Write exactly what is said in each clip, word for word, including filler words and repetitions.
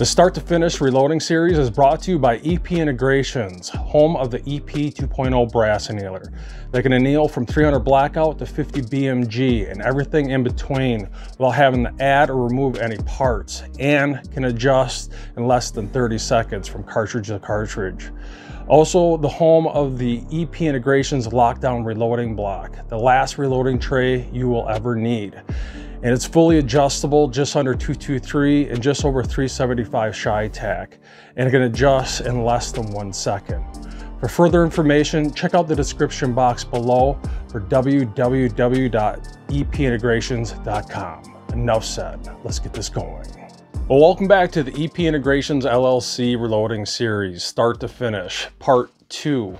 The Start to Finish Reloading Series is brought to you by E P Integrations, home of the E P two point oh Brass Annealer. They can anneal from three hundred blackout to fifty B M G and everything in between without having to add or remove any parts, and can adjust in less than thirty seconds from cartridge to cartridge. Also, the home of the E P Integrations Lockdown Reloading Block, the last reloading tray you will ever need. And it's fully adjustable, just under two twenty-three and just over three seventy-five Chey-Tac, and it can adjust in less than one second. For further information, check out the description box below for w w w dot e p integrations dot com. Enough said, let's get this going. Well, welcome back to the E P Integrations L L C Reloading Series, Start to Finish, Part two.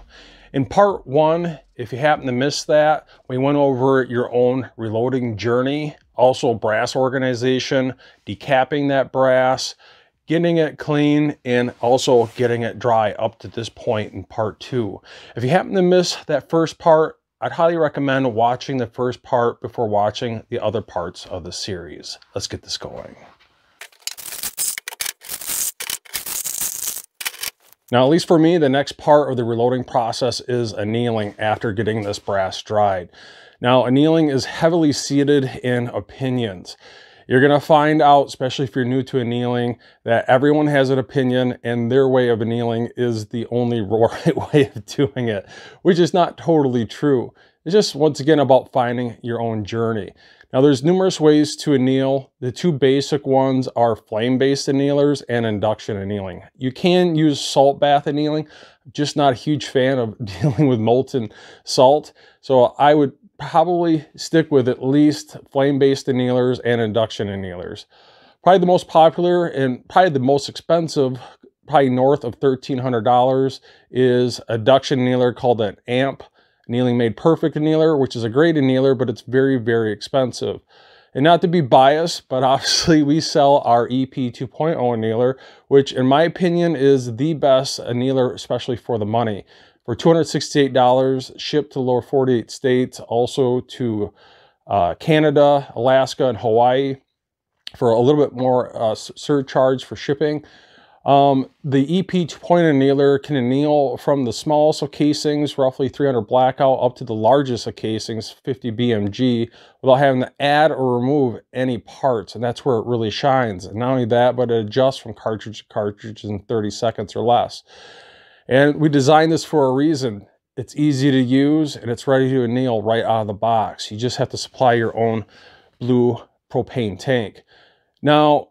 In Part one, if you happen to miss that, we went over your own reloading journey, also brass organization, decapping that brass, getting it clean, and also getting it dry up to this point in Part two. If you happen to miss that first part, I'd highly recommend watching the first part before watching the other parts of the series. Let's get this going. Now, at least for me, the next part of the reloading process is annealing after getting this brass dried. Now, annealing is heavily seated in opinions. You're gonna find out, especially if you're new to annealing, that everyone has an opinion and their way of annealing is the only right way of doing it, which is not totally true. It's just, once again, about finding your own journey. Now, there's numerous ways to anneal. The two basic ones are flame-based annealers and induction annealing. You can use salt bath annealing. I'm just not a huge fan of dealing with molten salt, so I would probably stick with at least flame-based annealers and induction annealers. Probably the most popular and probably the most expensive, probably north of thirteen hundred dollars, is a induction annealer called an A M P. Annealing Made Perfect annealer, which is a great annealer, but it's very, very expensive. And not to be biased, but obviously we sell our E P two point oh annealer, which in my opinion is the best annealer, especially for the money. For two hundred sixty-eight dollars, shipped to lower forty-eight states, also to uh, Canada, Alaska, and Hawaii for a little bit more uh, surcharge for shipping. Um, the E P two point oh annealer can anneal from the smallest of casings, roughly three hundred blackout, up to the largest of casings, fifty B M G, without having to add or remove any parts, and that's where it really shines. And not only that, but it adjusts from cartridge to cartridge in thirty seconds or less. And we designed this for a reason. It's easy to use, and it's ready to anneal right out of the box. You just have to supply your own blue propane tank. Now,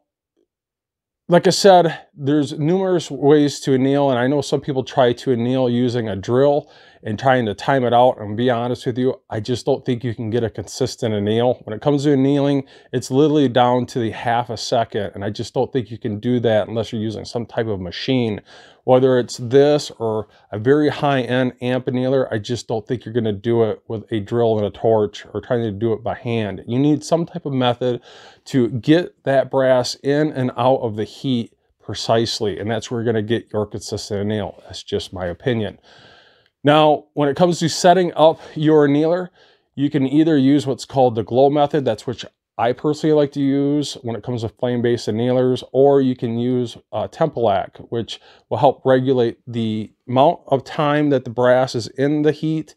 like I said, there's numerous ways to anneal, and I know some people try to anneal using a drill and trying to time it out, and be honest with you, I just don't think you can get a consistent anneal. When it comes to annealing, it's literally down to the half a second, and I just don't think you can do that unless you're using some type of machine. Whether it's this or a very high-end A M P annealer, I just don't think you're gonna do it with a drill and a torch or trying to do it by hand. You need some type of method to get that brass in and out of the heat precisely, and that's where you're gonna get your consistent anneal. That's just my opinion. Now, when it comes to setting up your annealer, you can either use what's called the glow method, that's which I personally like to use when it comes to flame-based annealers, or you can use uh, Tempelac, which will help regulate the amount of time that the brass is in the heat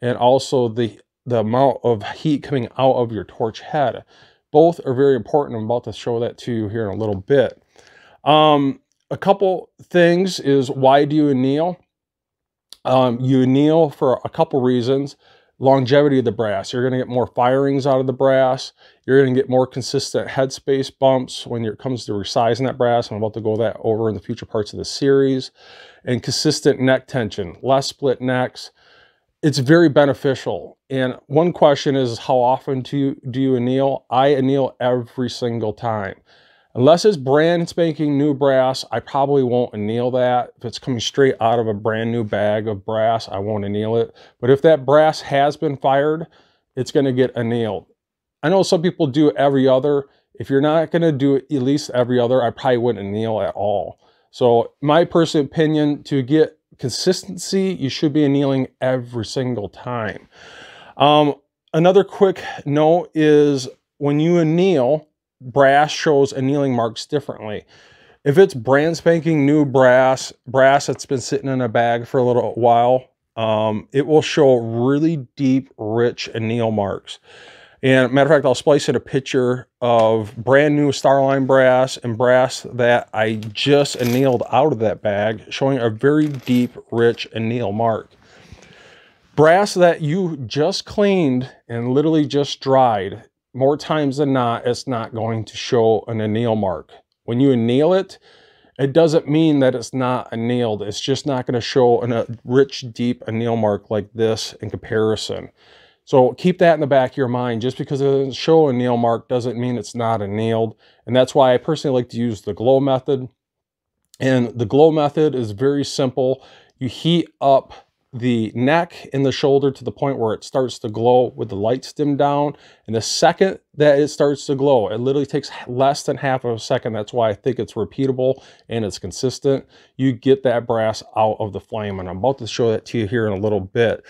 and also the, the amount of heat coming out of your torch head. Both are very important. I'm about to show that to you here in a little bit. Um, a couple things is, why do you anneal? Um, you anneal for a couple reasons. Longevity of the brass. You're going to get more firings out of the brass. You're going to get more consistent headspace bumps when it comes to resizing that brass. I'm about to go that over in the future parts of the series. And consistent neck tension, less split necks. It's very beneficial. And one question is, how often do you, do you anneal? I anneal every single time. Unless it's brand spanking new brass, I probably won't anneal that. If it's coming straight out of a brand new bag of brass, I won't anneal it. But if that brass has been fired, it's gonna get annealed. I know some people do every other. If you're not gonna do at least every other, I probably wouldn't anneal at all. So my personal opinion, to get consistency, you should be annealing every single time. Um, another quick note is, when you anneal, brass shows annealing marks differently. If it's brand spanking new brass, brass that's been sitting in a bag for a little while, um, it will show really deep, rich anneal marks. And matter of fact, I'll splice in a picture of brand new Starline brass and brass that I just annealed out of that bag, showing a very deep, rich anneal mark. Brass that you just cleaned and literally just dried, more times than not, it's not going to show an anneal mark. When you anneal it, it doesn't mean that it's not annealed. It's just not going to show an, a rich, deep anneal mark like this in comparison. So keep that in the back of your mind. Just because it doesn't show a anneal mark doesn't mean it's not annealed. And that's why I personally like to use the glow method. And the glow method is very simple. You heat up the neck and the shoulder to the point where it starts to glow with the lights dimmed down. And the second that it starts to glow, it literally takes less than half of a second. That's why I think it's repeatable and it's consistent. You get that brass out of the flame. And I'm about to show that to you here in a little bit.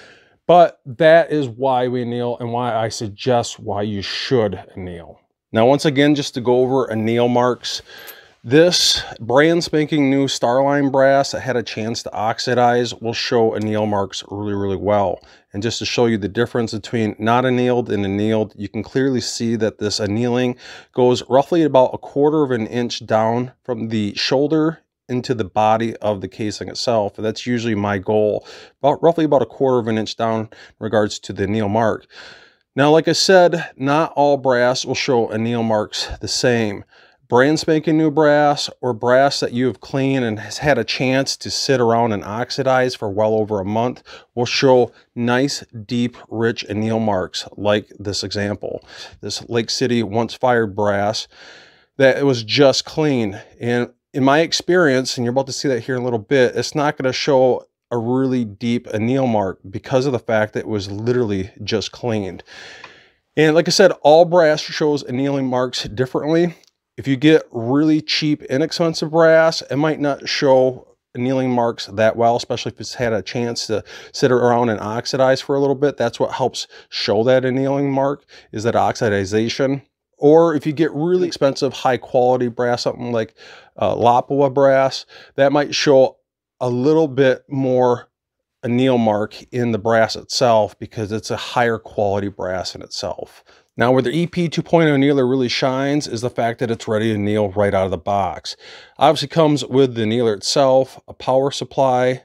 But that is why we anneal and why I suggest why you should anneal. Now, once again, just to go over anneal marks, this brand spanking new Starline brass that had a chance to oxidize will show anneal marks really, really well. And just to show you the difference between not annealed and annealed, you can clearly see that this annealing goes roughly about a quarter of an inch down from the shoulder into the body of the casing itself. And that's usually my goal, about roughly about a quarter of an inch down in regards to the anneal mark. Now, like I said, not all brass will show anneal marks the same. Brand spanking new brass or brass that you have cleaned and has had a chance to sit around and oxidize for well over a month will show nice, deep, rich anneal marks like this example. This Lake City once fired brass that it was just cleaned. And in my experience, and you're about to see that here in a little bit, it's not going to show a really deep anneal mark because of the fact that it was literally just cleaned. And like I said, all brass shows annealing marks differently. If you get really cheap, inexpensive brass, it might not show annealing marks that well, especially if it's had a chance to sit around and oxidize for a little bit. That's what helps show that annealing mark, is that oxidization. Or if you get really expensive, high quality brass, something like uh, Lapua brass, that might show a little bit more anneal mark in the brass itself because it's a higher quality brass in itself. Now, where the E P two point oh annealer really shines is the fact that it's ready to anneal right out of the box. Obviously comes with the annealer itself, a power supply,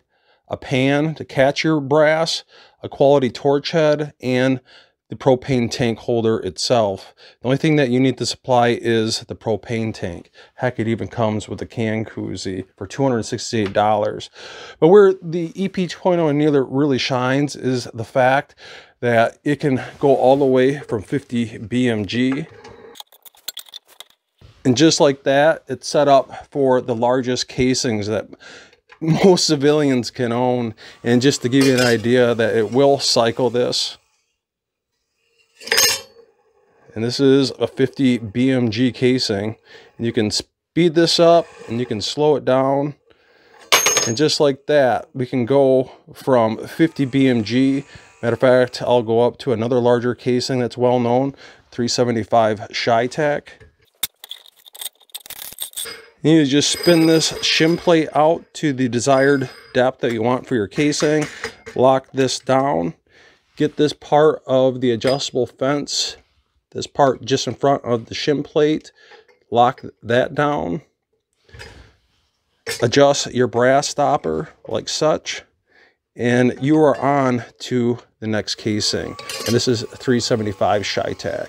a pan to catch your brass, a quality torch head, and the propane tank holder itself. The only thing that you need to supply is the propane tank. Heck, it even comes with a can koozie for two hundred sixty-eight dollars. But where the E P two point oh annealer really shines is the fact that it can go all the way from fifty B M G. And just like that, it's set up for the largest casings that most civilians can own. And just to give you an idea that it will cycle this. And this is a fifty B M G casing. And you can speed this up and you can slow it down. And just like that, we can go from fifty B M G. Matter of fact, I'll go up to another larger casing that's well known, three seventy-five Chey-Tac. You just spin this shim plate out to the desired depth that you want for your casing. Lock this down. Get this part of the adjustable fence, this part just in front of the shim plate, lock that down. Adjust your brass stopper like such, and you are on to the next casing. And this is three seventy-five Chey-Tac.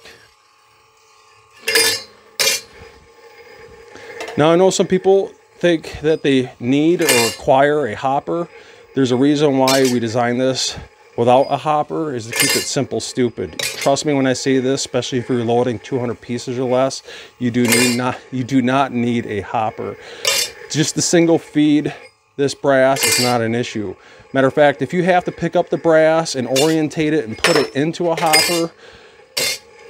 Now, I know some people think that they need or require a hopper. There's a reason why we designed this without a hopper, is to keep it simple, stupid. Trust me when I say this, especially if you're loading two hundred pieces or less, you do need not you do not need a hopper. Just the single feed, this brass is not an issue. Matter of fact, if you have to pick up the brass and orientate it and put it into a hopper,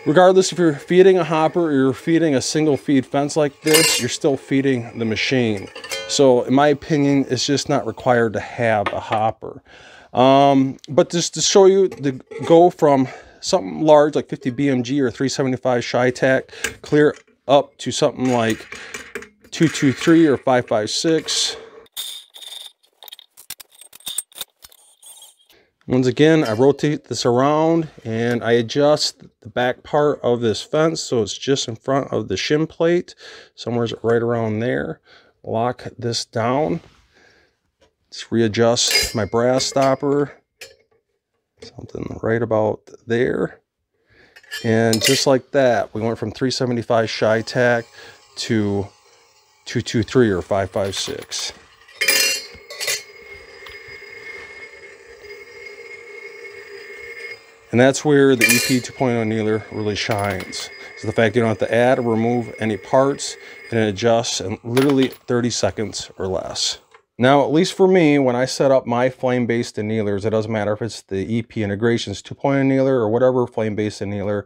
regardless if you're feeding a hopper or you're feeding a single feed fence like this, you're still feeding the machine. So in my opinion, it's just not required to have a hopper. Um, but just to show you, the go from something large like fifty B M G or three seventy-five Chey-Tac clear up to something like two two three or five five six. Once again, I rotate this around and I adjust the back part of this fence so it's just in front of the shim plate, somewhere's right around there. Lock this down. Just readjust my brass stopper, something right about there. And just like that, we went from three seventy-five Chey-Tac to two two three or five five six. And that's where the E P two point oh annealer really shines. It's the fact you don't have to add or remove any parts, and it adjusts in literally thirty seconds or less. Now, at least for me, when I set up my flame-based annealers, it doesn't matter if it's the E P Integrations two point oh annealer or whatever flame-based annealer,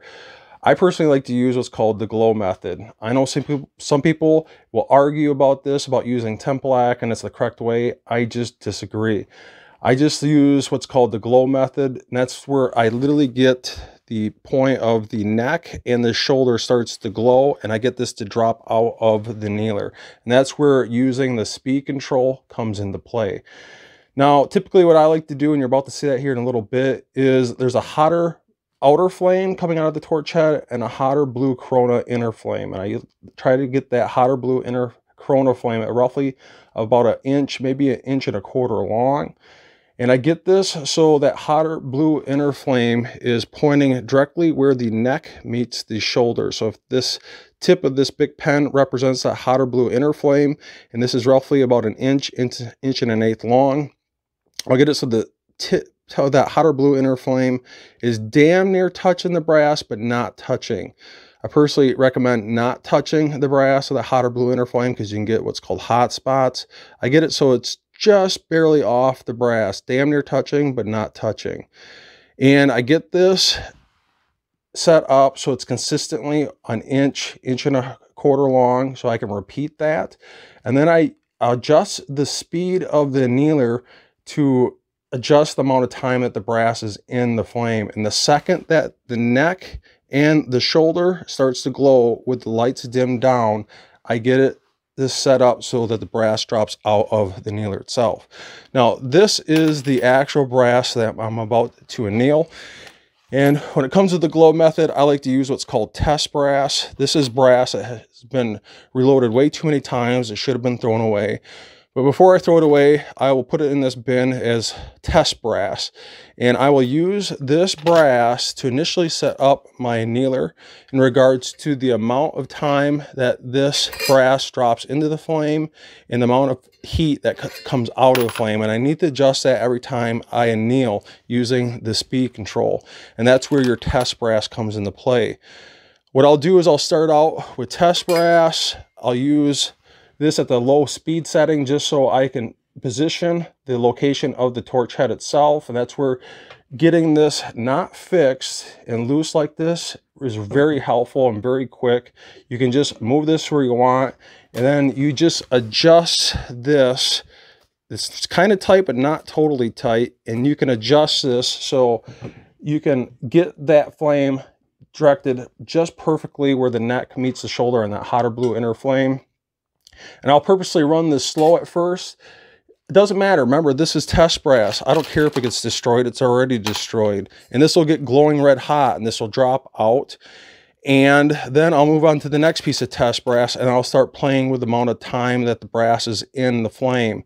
I personally like to use what's called the glow method. I know some people, some people will argue about this, about using Tempelac, and it's the correct way. I just disagree. I just use what's called the glow method, and that's where I literally get the point of the neck and the shoulder starts to glow, and I get this to drop out of the annealer. And that's where using the speed control comes into play. Now, typically what I like to do, and you're about to see that here in a little bit, is there's a hotter outer flame coming out of the torch head and a hotter blue corona inner flame. And I try to get that hotter blue inner corona flame at roughly about an inch, maybe an inch and a quarter long. And I get this so that hotter blue inner flame is pointing directly where the neck meets the shoulder. So if this tip of this big pen represents that hotter blue inner flame, and this is roughly about an inch, inch, inch and an eighth long, I'll get it so the tip of that hotter blue inner flame is damn near touching the brass, but not touching. I personally recommend not touching the brass or the hotter blue inner flame because you can get what's called hot spots. I get it so it's just barely off the brass, damn near touching, but not touching. And I get this set up so it's consistently an inch, inch and a quarter long, so I can repeat that. And then I adjust the speed of the annealer to adjust the amount of time that the brass is in the flame. And the second that the neck and the shoulder starts to glow with the lights dimmed down, I get it this set up so that the brass drops out of the annealer itself. Now, this is the actual brass that I'm about to anneal. And when it comes to the glow method, I like to use what's called test brass. This is brass that has been reloaded way too many times. It should have been thrown away. But before I throw it away, I will put it in this bin as test brass. And I will use this brass to initially set up my annealer in regards to the amount of time that this brass drops into the flame and the amount of heat that comes out of the flame. And I need to adjust that every time I anneal using the speed control. And that's where your test brass comes into play. What I'll do is I'll start out with test brass. I'll use this at the low speed setting just so I can position the location of the torch head itself, and that's where getting this not fixed and loose like this is very helpful and very quick. You can just move this where you want, and then you just adjust this. It's kind of tight but not totally tight, and you can adjust this so you can get that flame directed just perfectly where the neck meets the shoulder and that hotter blue inner flame. And I'll purposely run this slow at first. It doesn't matter. Remember, this is test brass. I don't care if it gets destroyed. It's already destroyed. And this will get glowing red hot, and this will drop out. And then I'll move on to the next piece of test brass, and I'll start playing with the amount of time that the brass is in the flame.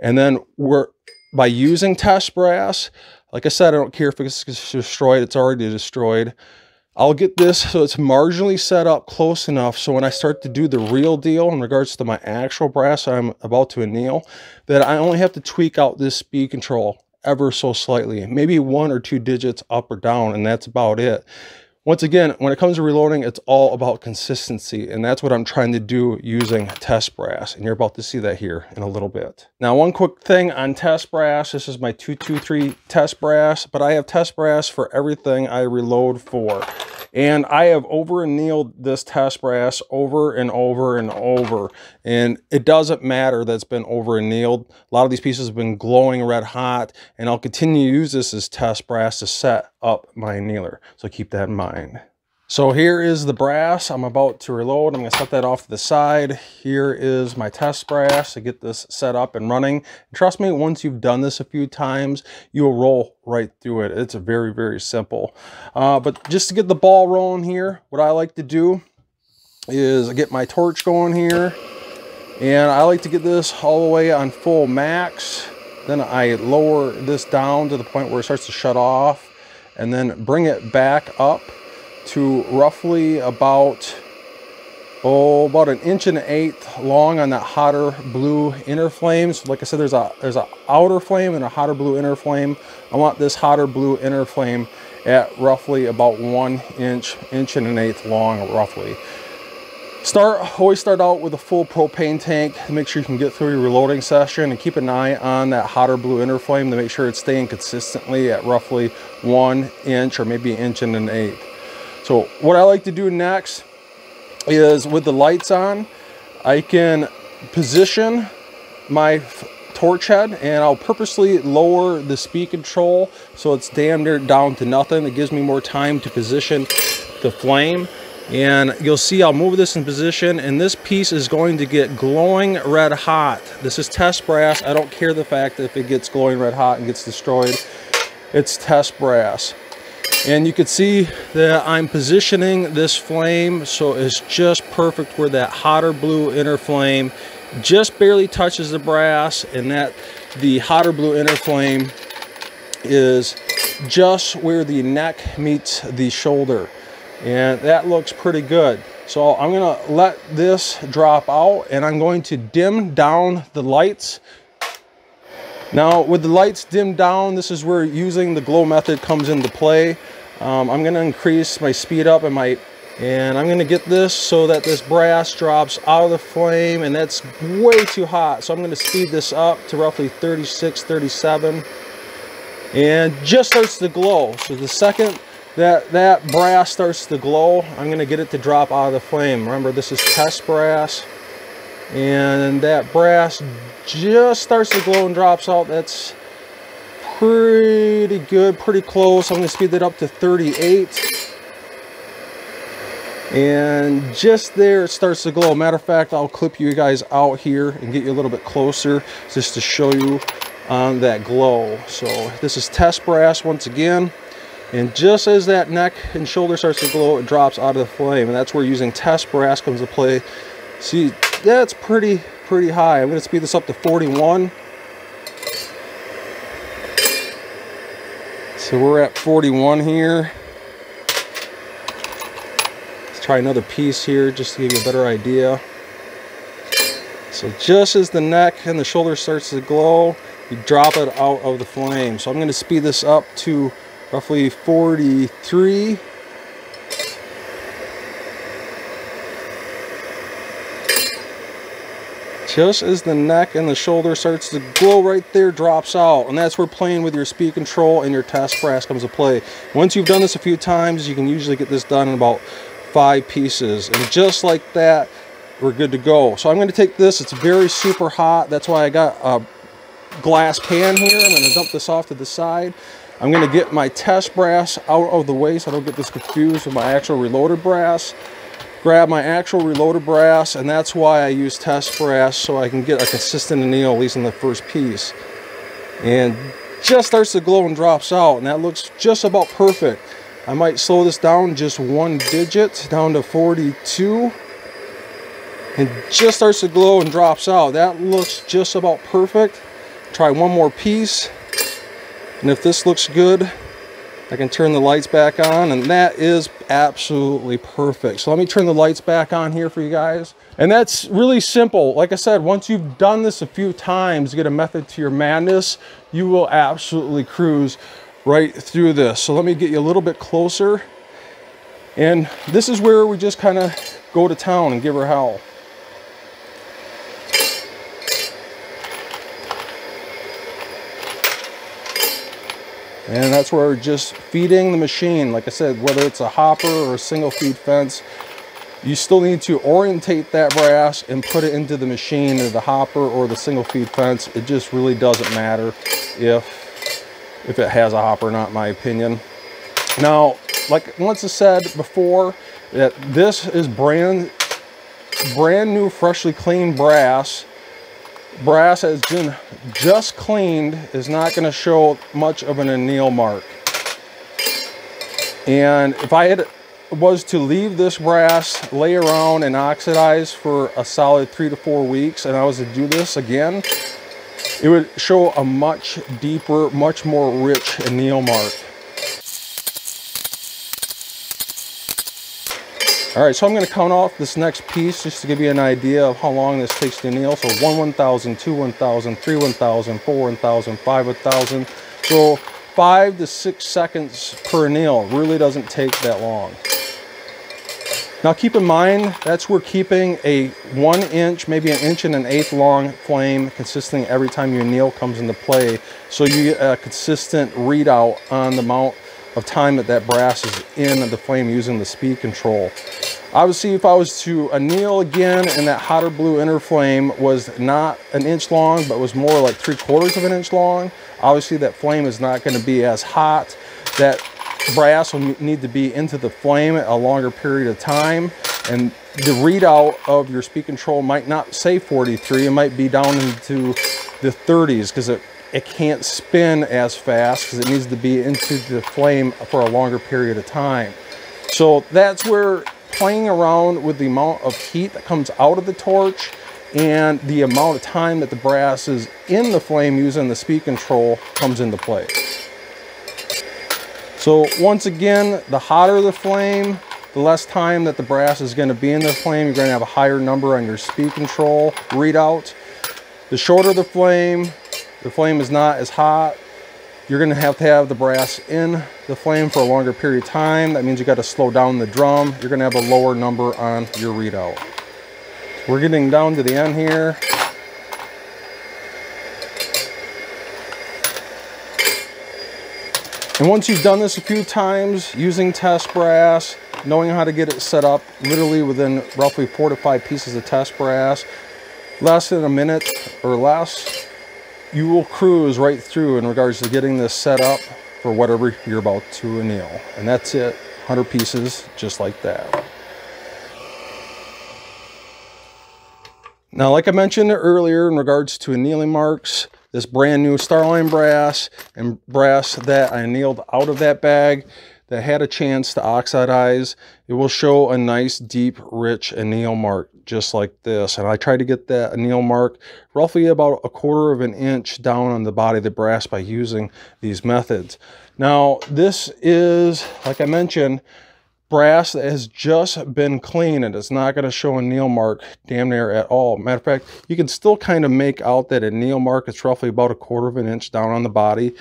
And then we're by using test brass, like I said, I don't care if it gets destroyed. It's already destroyed. I'll get this so it's marginally set up close enough so when I start to do the real deal in regards to my actual brass I'm about to anneal, that I only have to tweak out this speed control ever so slightly, maybe one or two digits up or down, and that's about it. Once again, when it comes to reloading, it's all about consistency, and that's what I'm trying to do using test brass, and you're about to see that here in a little bit. Now, one quick thing on test brass. This is my two two three test brass, but I have test brass for everything I reload for, and I have over annealed this test brass over and over and over, and it doesn't matter that it's been over annealed. A lot of these pieces have been glowing red hot, and I'll continue to use this as test brass to set up my annealer, so keep that in mind. So here is the brass I'm about to reload. I'm going to set that off to the side. Here is my test brass to get this set up and running. And trust me, once you've done this a few times, you'll roll right through it. It's very, very simple. Uh, but just to get the ball rolling here, what I like to do is I get my torch going here. And I like to get this all the way on full max. Then I lower this down to the point where it starts to shut off. And then bring it back up to roughly about, oh, about an inch and an eighth long on that hotter blue inner flame. So like I said, there's a there's an outer flame and a hotter blue inner flame. I want this hotter blue inner flame at roughly about one inch, inch and an eighth long roughly. Start, always start out with a full propane tank to make sure you can get through your reloading session, and keep an eye on that hotter blue inner flame to make sure it's staying consistently at roughly one inch or maybe an inch and an eighth. So what I like to do next is, with the lights on, I can position my torch head, and I'll purposely lower the speed control so it's damn near down to nothing. It gives me more time to position the flame. And you'll see I'll move this in position, and this piece is going to get glowing red hot. This is test brass. I don't care the fact that if it gets glowing red hot and gets destroyed. It's test brass. And you can see that I'm positioning this flame so it's just perfect where that hotter blue inner flame just barely touches the brass, and that the hotter blue inner flame is just where the neck meets the shoulder. And that looks pretty good. So I'm going to let this drop out, and I'm going to dim down the lights. Now, with the lights dimmed down, this is where using the glow method comes into play. Um, I'm going to increase my speed up and my, and I'm going to get this so that this brass drops out of the flame, and that's way too hot. So I'm going to speed this up to roughly thirty-six, thirty-seven, and just starts to glow. So the second that that brass starts to glow, I'm going to get it to drop out of the flame. Remember, this is test brass. And that brass just starts to glow and drops out. That's pretty good, pretty close. I'm going to speed that up to thirty-eight, and just there it starts to glow. Matter of fact, I'll clip you guys out here and get you a little bit closer just to show you on that glow. So this is test brass once again, and just as that neck and shoulder starts to glow, it drops out of the flame, and that's where using test brass comes to play. See, that's pretty pretty high. I'm going to speed this up to forty-one. So we're at forty-one here. Let's try another piece here just to give you a better idea. So just as the neck and the shoulder starts to glow, you drop it out of the flame. So I'm going to speed this up to roughly forty-three. Just as the neck and the shoulder starts to glow right there, drops out. And that's where playing with your speed control and your test brass comes to play. Once you've done this a few times, you can usually get this done in about five pieces. And just like that, we're good to go. So I'm going to take this. It's very super hot. That's why I got a glass pan here. I'm going to dump this off to the side. I'm going to get my test brass out of the way so I don't get this confused with my actual reloaded brass. Grab my actual reloaded brass, and that's why I use test brass, so I can get a consistent anneal at least in the first piece. And just starts to glow and drops out, and that looks just about perfect. I might slow this down just one digit, down to forty-two. And just starts to glow and drops out. That looks just about perfect. Try one more piece, and if this looks good, I can turn the lights back on, and that is absolutely perfect. So let me turn the lights back on here for you guys. And that's really simple. Like I said, once you've done this a few times, get a method to your madness, you will absolutely cruise right through this. So let me get you a little bit closer. And this is where we just kind of go to town and give her hell. And that's where we're just feeding the machine. Like I said, whether it's a hopper or a single feed fence, you still need to orientate that brass and put it into the machine or the hopper or the single feed fence. It just really doesn't matter if, if it has a hopper or not, in my opinion. Now, like once I said before, that this is brand brand new, freshly cleaned brass. Brass has been just cleaned, is not going to show much of an anneal mark. And if I had was to leave this brass lay around and oxidize for a solid three to four weeks, and I was to do this again, it would show a much deeper, much more rich anneal mark. All right, so I'm going to count off this next piece just to give you an idea of how long this takes to anneal. So one one thousand, two one thousand, three one thousand, four one thousand, five one thousand. So five to six seconds per anneal, really doesn't take that long. Now keep in mind, that's where keeping a one inch, maybe an inch and an eighth long flame consisting every time you anneal comes into play. So you get a consistent readout on the amount of time that that brass is in the flame using the speed control. Obviously, if I was to anneal again and that hotter blue inner flame was not an inch long, but was more like three quarters of an inch long, obviously that flame is not going to be as hot. That brass will need to be into the flame a longer period of time, and the readout of your speed control might not say forty-three, it might be down into the thirties, because it, it can't spin as fast because it needs to be into the flame for a longer period of time. So that's where playing around with the amount of heat that comes out of the torch and the amount of time that the brass is in the flame using the speed control comes into play. So once again, the hotter the flame, the less time that the brass is going to be in the flame, you're going to have a higher number on your speed control readout. The shorter the flame, the flame is not as hot, you're going to have to have the brass in the flame for a longer period of time. That means you got to slow down the drum. You're going to have a lower number on your readout. We're getting down to the end here. And once you've done this a few times, using test brass, knowing how to get it set up, literally within roughly four to five pieces of test brass, less than a minute or less, you will cruise right through in regards to getting this set up for whatever you're about to anneal. And that's it, one hundred pieces, just like that. Now, like I mentioned earlier in regards to annealing marks, this brand new Starline brass and brass that I annealed out of that bag that had a chance to oxidize, it will show a nice, deep, rich anneal mark just like this. And I tried to get that anneal mark roughly about a quarter of an inch down on the body of the brass by using these methods. Now, this is, like I mentioned, brass that has just been cleaned, and it's not going to show a anneal mark damn near at all. Matter of fact, you can still kind of make out that anneal mark. It's roughly about a quarter of an inch down on the body.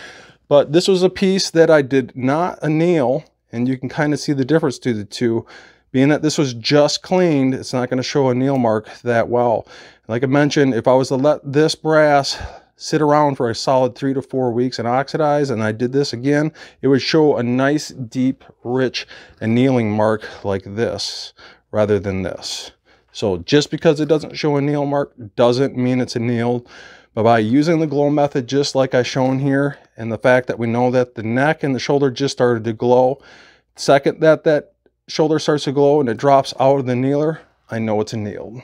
But this was a piece that I did not anneal, and you can kind of see the difference to the two. Being that this was just cleaned, it's not going to show a anneal mark that well. Like I mentioned, if I was to let this brass sit around for a solid three to four weeks and oxidize, and I did this again, it would show a nice, deep, rich annealing mark like this rather than this. So just because it doesn't show a anneal mark doesn't mean it's annealed. But by using the glow method just like I shown here, and the fact that we know that the neck and the shoulder just started to glow, second that that shoulder starts to glow and it drops out of the annealer, I know it's annealed.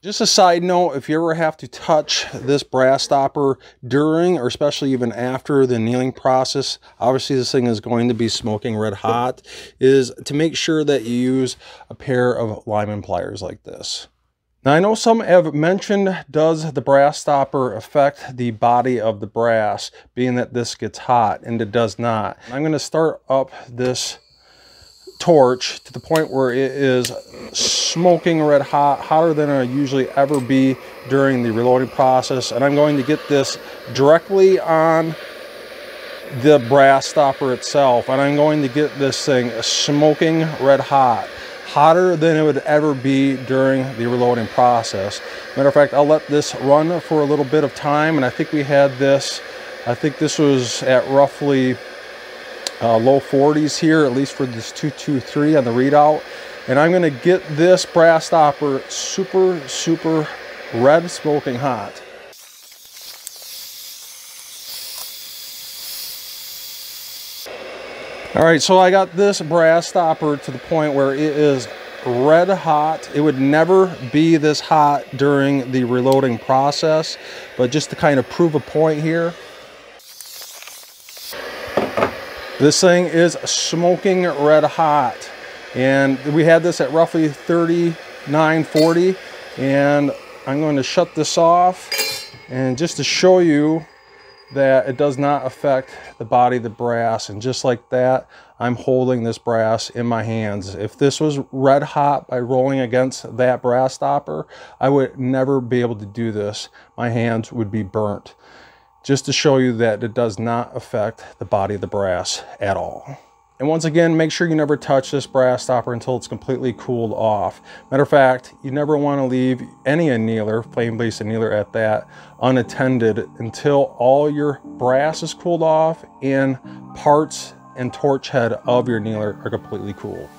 Just a side note, if you ever have to touch this brass stopper during or especially even after the annealing process, obviously this thing is going to be smoking red hot, is to make sure that you use a pair of Lyman pliers like this. Now I know some have mentioned, does the brass stopper affect the body of the brass, being that this gets hot, and it does not. I'm going to start up this torch to the point where it is smoking red hot, hotter than I usually ever be during the reloading process, and I'm going to get this directly on the brass stopper itself, and I'm going to get this thing smoking red hot, hotter than it would ever be during the reloading process. Matter of fact, I'll let this run for a little bit of time, and I think we had this, I think this was at roughly Uh, low forties here, at least for this two two three on the readout. And I'm going to get this brass stopper super, super red smoking hot. All right, so I got this brass stopper to the point where it is red hot. It would never be this hot during the reloading process, but just to kind of prove a point here, this thing is smoking red hot. And we had this at roughly thirty-nine forty, and I'm going to shut this off, and just to show you that it does not affect the body of the brass. And just like that, I'm holding this brass in my hands. If this was red hot by rolling against that brass stopper, I would never be able to do this. My hands would be burnt. Just to show you that it does not affect the body of the brass at all. And once again, make sure you never touch this brass stopper until it's completely cooled off. Matter of fact, you never want to leave any annealer, flame-based annealer at that, unattended until all your brass is cooled off and parts and torch head of your annealer are completely cooled.